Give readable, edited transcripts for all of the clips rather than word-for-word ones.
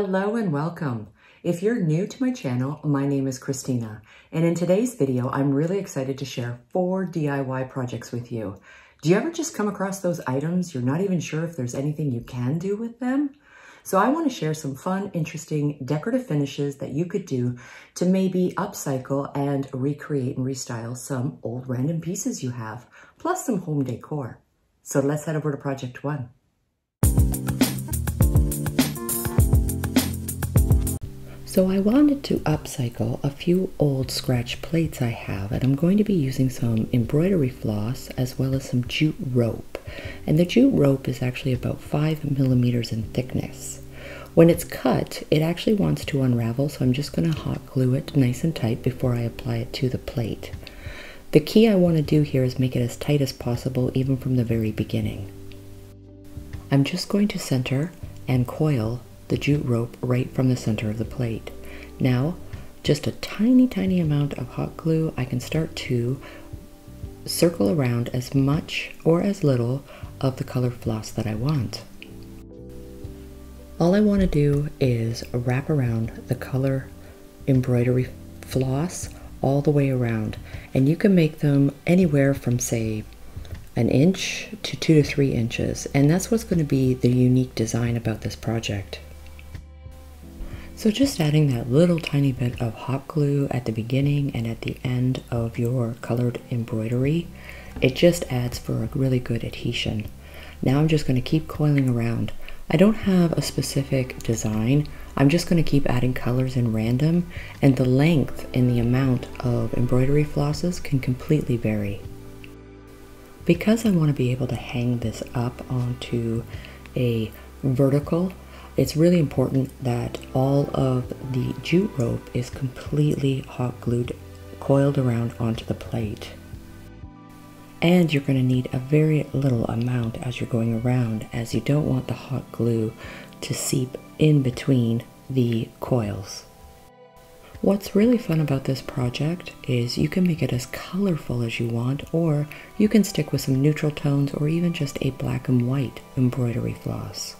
Hello and welcome. If you're new to my channel, my name is Christina, and in today's video, I'm really excited to share 4 DIY projects with you. Do you ever just come across those items? You're not even sure if there's anything you can do with them? So I want to share some fun, interesting decorative finishes that you could do to maybe upcycle and recreate and restyle some old random pieces you have, plus some home decor. So let's head over to project 1. So I wanted to upcycle a few old scratch plates I have, and I'm going to be using some embroidery floss as well as some jute rope. And the jute rope is actually about 5 millimeters in thickness. When it's cut, it actually wants to unravel, so I'm just going to hot glue it nice and tight before I apply it to the plate. The key I want to do here is make it as tight as possible, even from the very beginning. I'm just going to center and coil the jute rope right from the center of the plate. Now, just a tiny amount of hot glue, I can start to circle around as much or as little of the color floss that I want. All I want to do is wrap around the color embroidery floss all the way around, and you can make them anywhere from, say, an inch to 2 to 3 inches, and that's what's going to be the unique design about this project. So just adding that little tiny bit of hot glue at the beginning and at the end of your colored embroidery, it just adds for a really good adhesion. Now I'm just going to keep coiling around. I don't have a specific design. I'm just going to keep adding colors in random, and the length and the amount of embroidery flosses can completely vary. Because I want to be able to hang this up onto a vertical, it's really important that all of the jute rope is completely hot glued, coiled around onto the plate. And you're going to need a very little amount as you're going around, as you don't want the hot glue to seep in between the coils. What's really fun about this project is you can make it as colorful as you want, or you can stick with some neutral tones or even just a black and white embroidery floss.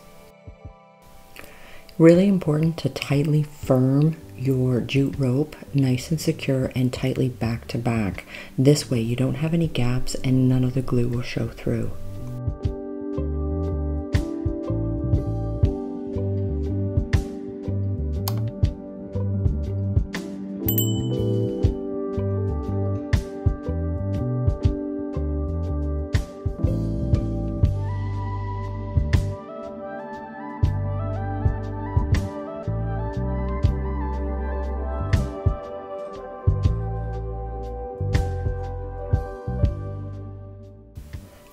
Really important to tightly firm your jute rope, nice and secure and tightly back to back. This way you don't have any gaps and none of the glue will show through.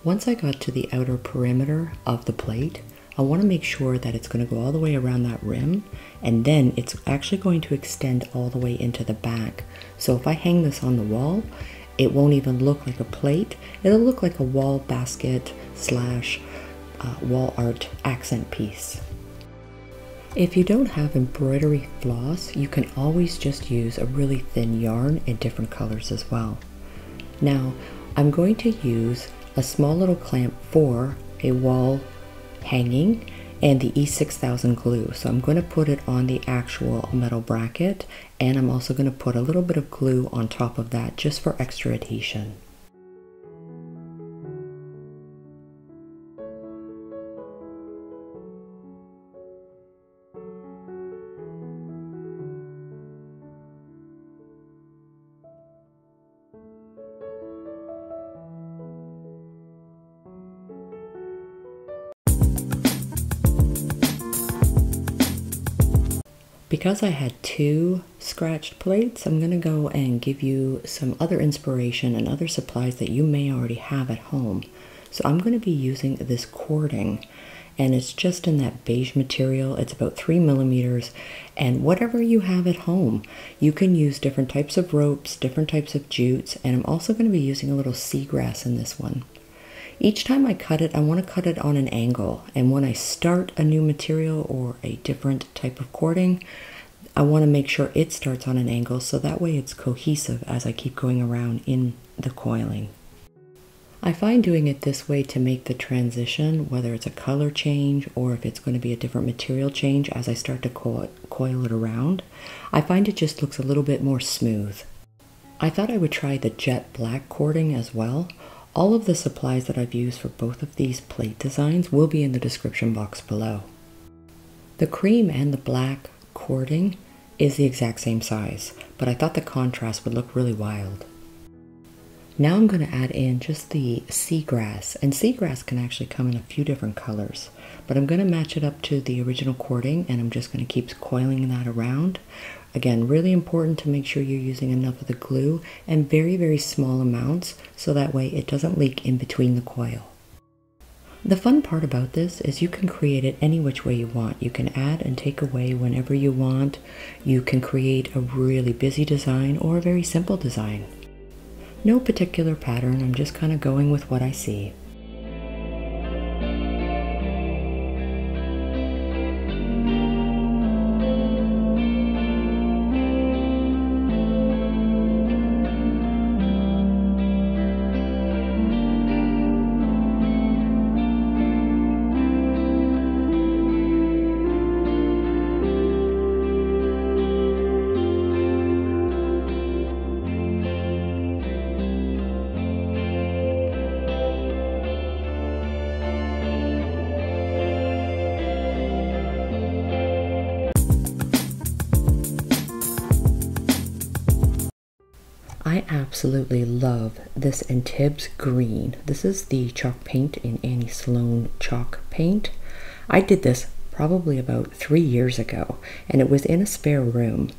Once I got to the outer perimeter of the plate, I want to make sure that it's going to go all the way around that rim, and then it's actually going to extend all the way into the back. So if I hang this on the wall, it won't even look like a plate. It'll look like a wall basket slash wall art accent piece. If you don't have embroidery floss, you can always just use a really thin yarn in different colors as well. Now, I'm going to use a small little clamp for a wall hanging and the E6000 glue. So I'm going to put it on the actual metal bracket, and I'm also going to put a little bit of glue on top of that just for extra adhesion. Because I had 2 scratched plates, I'm going to go and give you some other inspiration and other supplies that you may already have at home. So I'm going to be using this cording, and it's just in that beige material. It's about 3 millimeters, and whatever you have at home, you can use different types of ropes, different types of jutes, and I'm also going to be using a little seagrass in this one. Each time I cut it, I want to cut it on an angle, and when I start a new material or a different type of cording, I want to make sure it starts on an angle so that way it's cohesive as I keep going around in the coiling. I find doing it this way to make the transition, whether it's a color change or if it's going to be a different material change as I start to coil it around, I find it just looks a little bit more smooth. I thought I would try the jet black cording as well. All of the supplies that I've used for both of these plate designs will be in the description box below. The cream and the black cording is the exact same size, but I thought the contrast would look really wild. Now I'm going to add in just the seagrass, and seagrass can actually come in a few different colors, but I'm going to match it up to the original cording and I'm just going to keep coiling that around. Again, really important to make sure you're using enough of the glue and very, very small amounts so that way it doesn't leak in between the coil. The fun part about this is you can create it any which way you want. You can add and take away whenever you want. You can create a really busy design or a very simple design. No particular pattern, I'm just kind of going with what I see. I absolutely love this Antibes green. This is the chalk paint in Annie Sloan chalk paint. I did this probably about 3 years ago and it was in a spare room,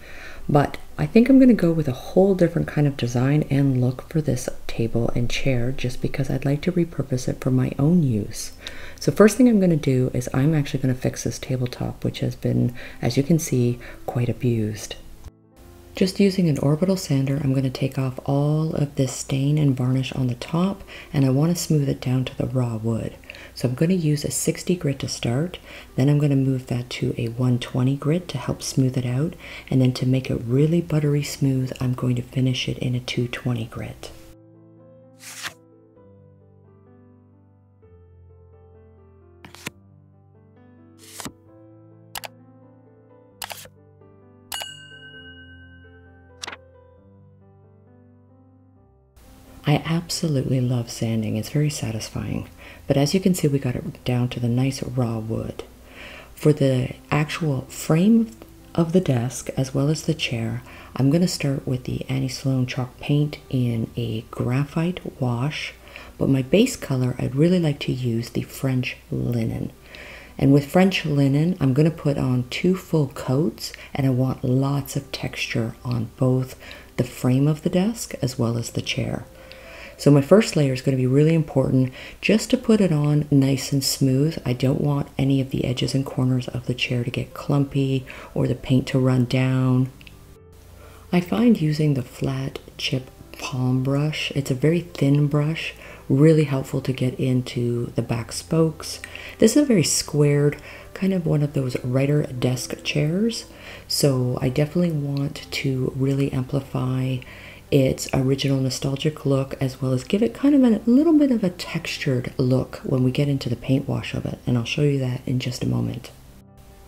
but I think I'm going to go with a whole different kind of design and look for this table and chair just because I'd like to repurpose it for my own use. So first thing I'm going to do is I'm actually going to fix this tabletop, which has been, as you can see, quite abused. Just using an orbital sander, I'm going to take off all of this stain and varnish on the top, and I want to smooth it down to the raw wood. So I'm going to use a 60 grit to start, then I'm going to move that to a 120 grit to help smooth it out, and then to make it really buttery smooth, I'm going to finish it in a 220 grit. I absolutely love sanding, it's very satisfying, but as you can see we got it down to the nice raw wood. For the actual frame of the desk as well as the chair, I'm going to start with the Annie Sloan chalk paint in a graphite wash, but my base color I'd really like to use the French linen. And with French linen, I'm going to put on 2 full coats and I want lots of texture on both the frame of the desk as well as the chair. So my first layer is going to be really important just to put it on nice and smooth. I don't want any of the edges and corners of the chair to get clumpy or the paint to run down. I find using the flat chip palm brush, it's a very thin brush, really helpful to get into the back spokes. This is a very squared, kind of one of those writer desk chairs. So I definitely want to really amplify its original nostalgic look as well as give it kind of a little bit of a textured look when we get into the paint wash of it, and I'll show you that in just a moment.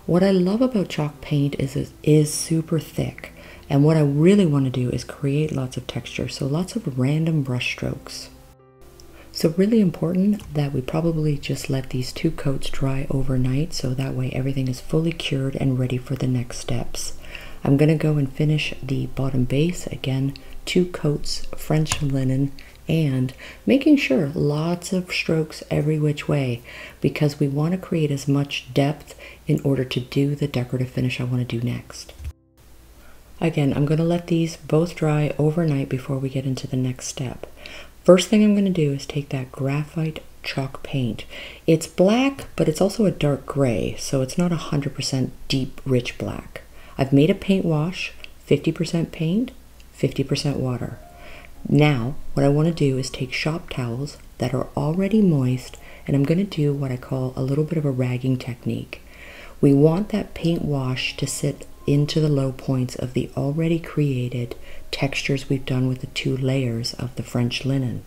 What I love about chalk paint is it is super thick, and what I really want to do is create lots of texture, so lots of random brush strokes. So really important that we probably just let these 2 coats dry overnight so that way everything is fully cured and ready for the next steps. I'm going to go and finish the bottom base again, 2 coats French linen, and making sure lots of strokes every which way because we want to create as much depth in order to do the decorative finish I want to do next. Again, I'm going to let these both dry overnight before we get into the next step. First thing I'm going to do is take that graphite chalk paint. It's black, but it's also a dark gray, so it's not 100% deep, rich black. I've made a paint wash, 50% paint, 50% water. Now, what I want to do is take shop towels that are already moist, and I'm going to do what I call a little bit of a ragging technique. We want that paint wash to sit into the low points of the already created textures we've done with the 2 layers of the French linen.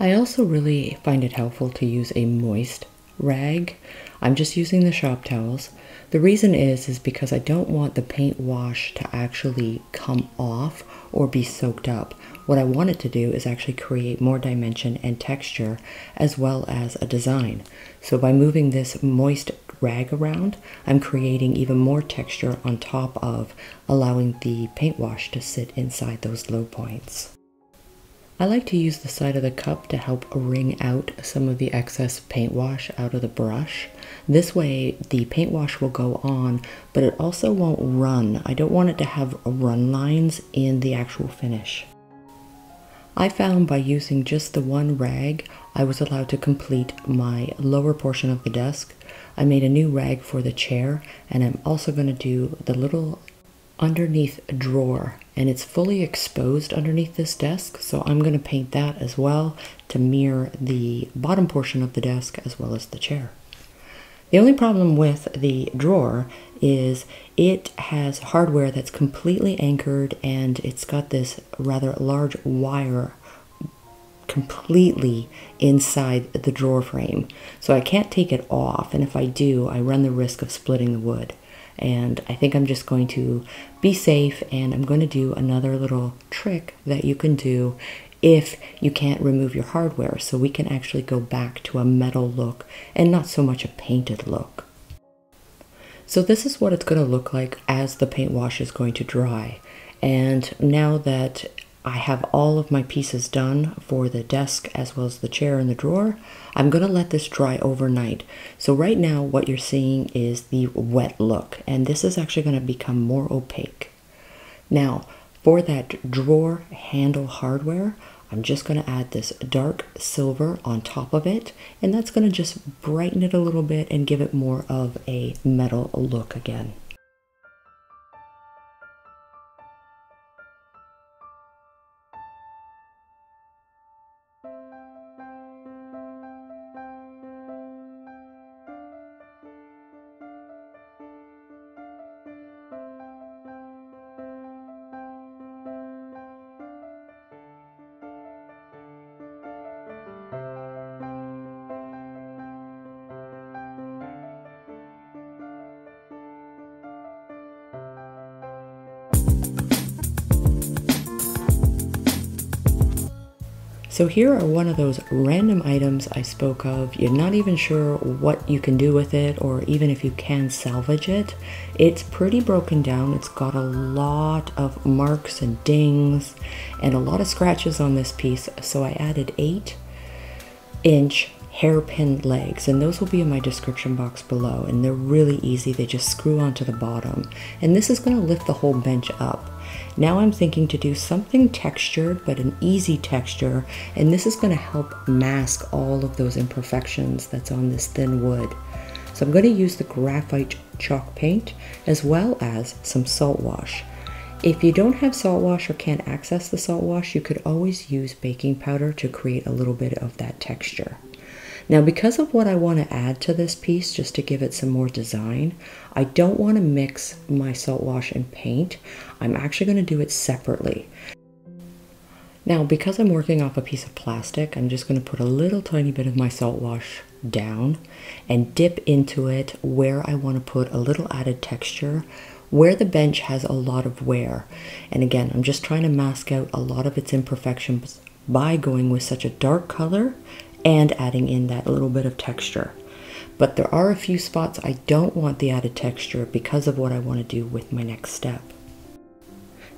I also really find it helpful to use a moist rag. I'm just using the shop towels. The reason is because I don't want the paint wash to actually come off or be soaked up. What I wanted to do is actually create more dimension and texture as well as a design. So by moving this moist rag around, I'm creating even more texture on top of allowing the paint wash to sit inside those low points. I like to use the side of the cup to help wring out some of the excess paint wash out of the brush. This way the paint wash will go on, but it also won't run. I don't want it to have run lines in the actual finish. I found by using just the one rag, I was allowed to complete my lower portion of the desk. I made a new rag for the chair, and I'm also going to do the little underneath drawer, and it's fully exposed underneath this desk, so I'm going to paint that as well to mirror the bottom portion of the desk as well as the chair. The only problem with the drawer is it has hardware that's completely anchored, and it's got this rather large wire completely inside the drawer frame, so I can't take it off, and if I do, I run the risk of splitting the wood. And I think I'm just going to be safe, and I'm going to do another little trick that you can do if you can't remove your hardware, so we can actually go back to a metal look and not so much a painted look. So this is what it's going to look like as the paint wash is going to dry. And now that I have all of my pieces done for the desk as well as the chair and the drawer, I'm going to let this dry overnight. So right now what you're seeing is the wet look, and this is actually going to become more opaque. Now for that drawer handle hardware, I'm just going to add this dark silver on top of it, and that's going to just brighten it a little bit and give it more of a metal look again. So here are one of those random items I spoke of. You're not even sure what you can do with it, or even if you can salvage it. It's pretty broken down. It's got a lot of marks and dings and a lot of scratches on this piece. So I added 8-inch hairpin legs, and those will be in my description box below. And they're really easy. They just screw onto the bottom. And this is going to lift the whole bench up. Now I'm thinking to do something textured, but an easy texture, and this is going to help mask all of those imperfections that's on this thin wood. So I'm going to use the graphite chalk paint as well as some salt wash. If you don't have salt wash or can't access the salt wash, you could always use baking powder to create a little bit of that texture. Now, because of what I want to add to this piece, just to give it some more design, I don't want to mix my salt wash and paint. I'm actually going to do it separately. Now, because I'm working off a piece of plastic, I'm just going to put a little tiny bit of my salt wash down and dip into it where I want to put a little added texture, where the bench has a lot of wear. And again, I'm just trying to mask out a lot of its imperfections by going with such a dark color and adding in that little bit of texture. But there are a few spots I don't want the added texture because of what I want to do with my next step.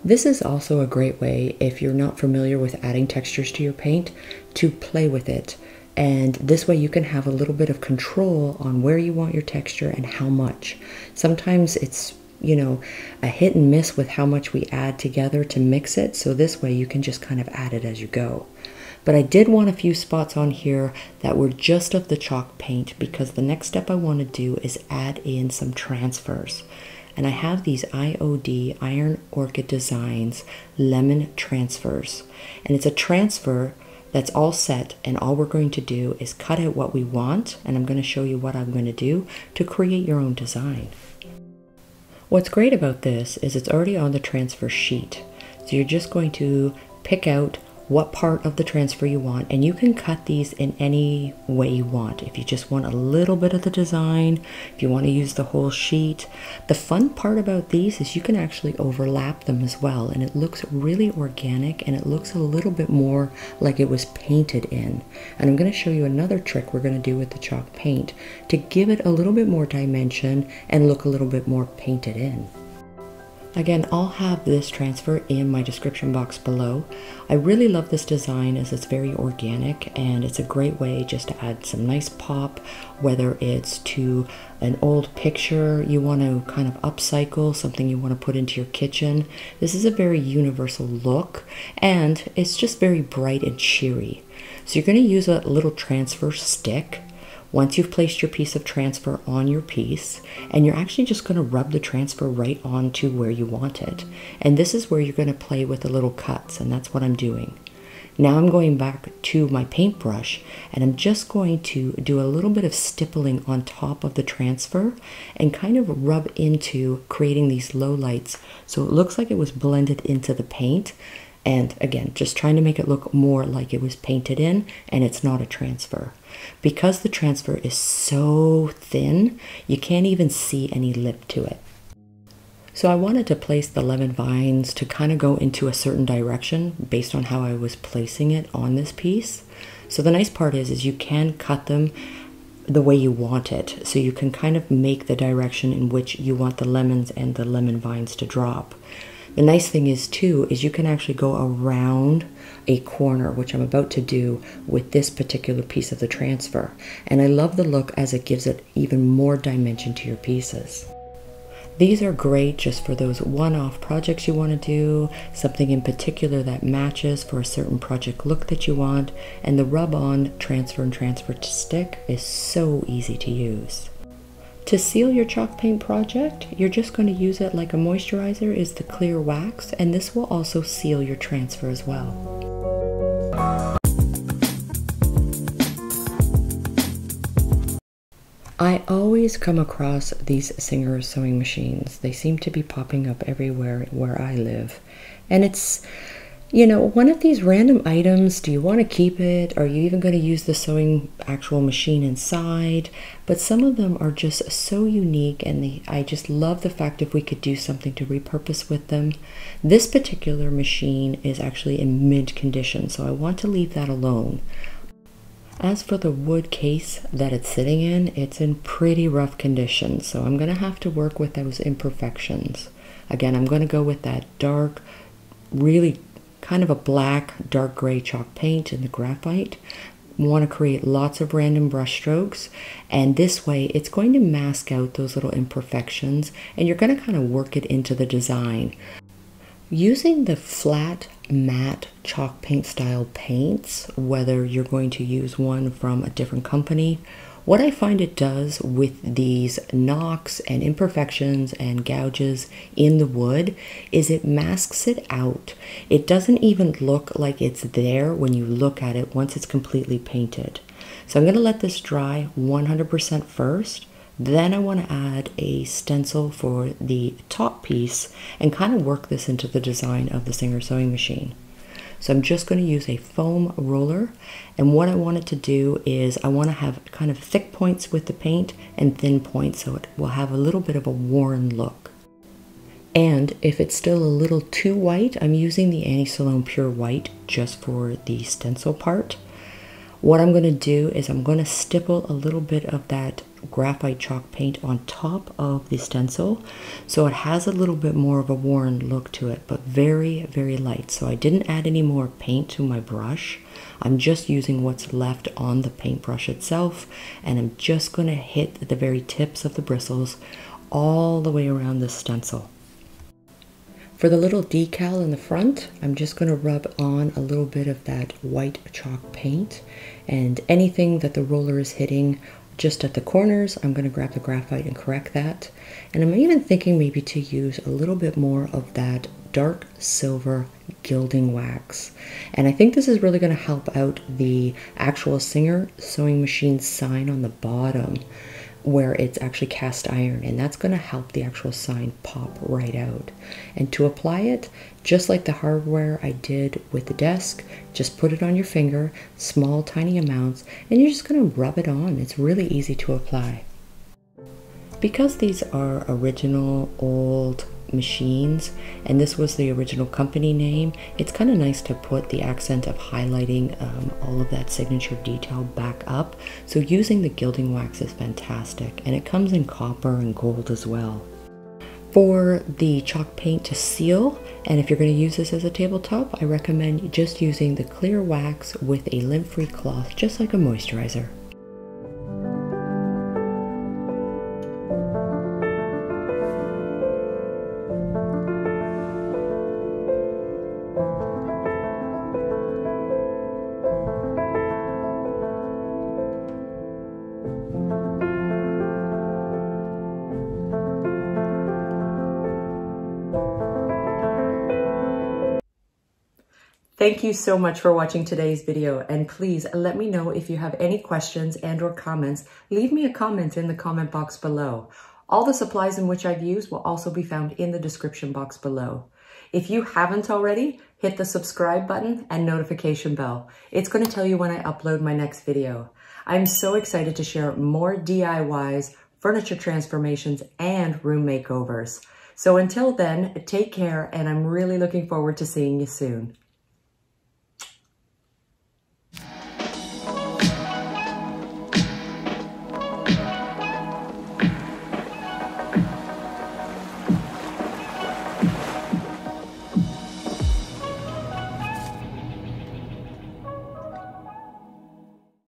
This is also a great way, if you're not familiar with adding textures to your paint, to play with it. And this way you can have a little bit of control on where you want your texture and how much. Sometimes it's, you know, a hit and miss with how much we add together to mix it. So this way you can just kind of add it as you go. But I did want a few spots on here that were just of the chalk paint, because the next step I want to do is add in some transfers. And I have these IOD, Iron Orchid Designs, Lemon Transfers. And it's a transfer that's all set, and all we're going to do is cut out what we want, and I'm going to show you what I'm going to do to create your own design. What's great about this is it's already on the transfer sheet. So you're just going to pick out what part of the transfer you want, and you can cut these in any way you want. If you just want a little bit of the design, if you want to use the whole sheet. The fun part about these is you can actually overlap them as well, and it looks really organic, and it looks a little bit more like it was painted in. And I'm going to show you another trick we're going to do with the chalk paint to give it a little bit more dimension and look a little bit more painted in. Again, I'll have this transfer in my description box below. I really love this design as it's very organic, and it's a great way just to add some nice pop, whether it's to an old picture you want to kind of upcycle, something you want to put into your kitchen. This is a very universal look, and it's just very bright and cheery. So you're going to use a little transfer stick. Once you've placed your piece of transfer on your piece, and you're actually just going to rub the transfer right onto where you want it. And this is where you're going to play with the little cuts, and that's what I'm doing. Now I'm going back to my paintbrush, and I'm just going to do a little bit of stippling on top of the transfer and kind of rub into creating these low lights so it looks like it was blended into the paint. And again, just trying to make it look more like it was painted in and it's not a transfer. Because the transfer is so thin, you can't even see any lip to it. So I wanted to place the lemon vines to kind of go into a certain direction based on how I was placing it on this piece. So the nice part is you can cut them the way you want it. So you can kind of make the direction in which you want the lemons and the lemon vines to drop. The nice thing is too, is you can actually go around a corner, which I'm about to do with this particular piece of the transfer. And I love the look as it gives it even more dimension to your pieces. These are great just for those one-off projects you want to do, something in particular that matches for a certain project look that you want. And the rub-on transfer and transfer to stick is so easy to use. To seal your chalk paint project, you're just going to use it like a moisturizer is the clear wax, and this will also seal your transfer as well. I always come across these Singer sewing machines. They seem to be popping up everywhere where I live. And it's, you know, one of these random items. Do you want to keep it? Are you even going to use the sewing actual machine inside? But some of them are just so unique, and I just love the fact if we could do something to repurpose with them. This particular machine is actually in mint condition, so I want to leave that alone. As for the wood case that it's sitting in, it's in pretty rough condition, so I'm going to have to work with those imperfections. Again, I'm going to go with that dark, really kind of a black, dark gray chalk paint in the graphite. We want to create lots of random brush strokes, and this way it's going to mask out those little imperfections, and you're going to kind of work it into the design. Using the flat matte chalk paint style paints, whether you're going to use one from a different company, what I find it does with these knocks and imperfections and gouges in the wood is it masks it out. It doesn't even look like it's there when you look at it once it's completely painted. So I'm going to let this dry 100% first. Then I want to add a stencil for the top piece and kind of work this into the design of the Singer sewing machine. So I'm just going to use a foam roller, and what I want it to do is I want to have kind of thick points with the paint and thin points, so it will have a little bit of a worn look. And if it's still a little too white, I'm using the Annie Sloan Pure White just for the stencil part. What I'm going to do is I'm going to stipple a little bit of that graphite chalk paint on top of the stencil, so it has a little bit more of a worn look to it, but very, very light. So I didn't add any more paint to my brush. I'm just using what's left on the paintbrush itself, and I'm just going to hit the very tips of the bristles all the way around the stencil. For the little decal in the front, I'm just going to rub on a little bit of that white chalk paint, and anything that the roller is hitting just at the corners, I'm going to grab the graphite and correct that. And I'm even thinking maybe to use a little bit more of that dark silver gilding wax. And I think this is really going to help out the actual Singer sewing machine sign on the bottom, where it's actually cast iron, and that's going to help the actual sign pop right out. And to apply it, just like the hardware I did with the desk. Just put it on your finger, small, tiny amounts, and you're just gonna rub it on. It's really easy to apply. Because these are original, old machines, and this was the original company name, it's kind of nice to put the accent of highlighting all of that signature detail back up. So using the gilding wax is fantastic, and it comes in copper and gold as well. For the chalk paint to seal, and if you're going to use this as a tabletop, I recommend just using the clear wax with a lint-free cloth, just like a moisturizer. Thank you so much for watching today's video, and please let me know if you have any questions and or comments. Leave me a comment in the comment box below. All the supplies in which I've used will also be found in the description box below. If you haven't already, hit the subscribe button and notification bell. It's going to tell you when I upload my next video. I'm so excited to share more DIYs, furniture transformations, and room makeovers. So until then, take care, and I'm really looking forward to seeing you soon.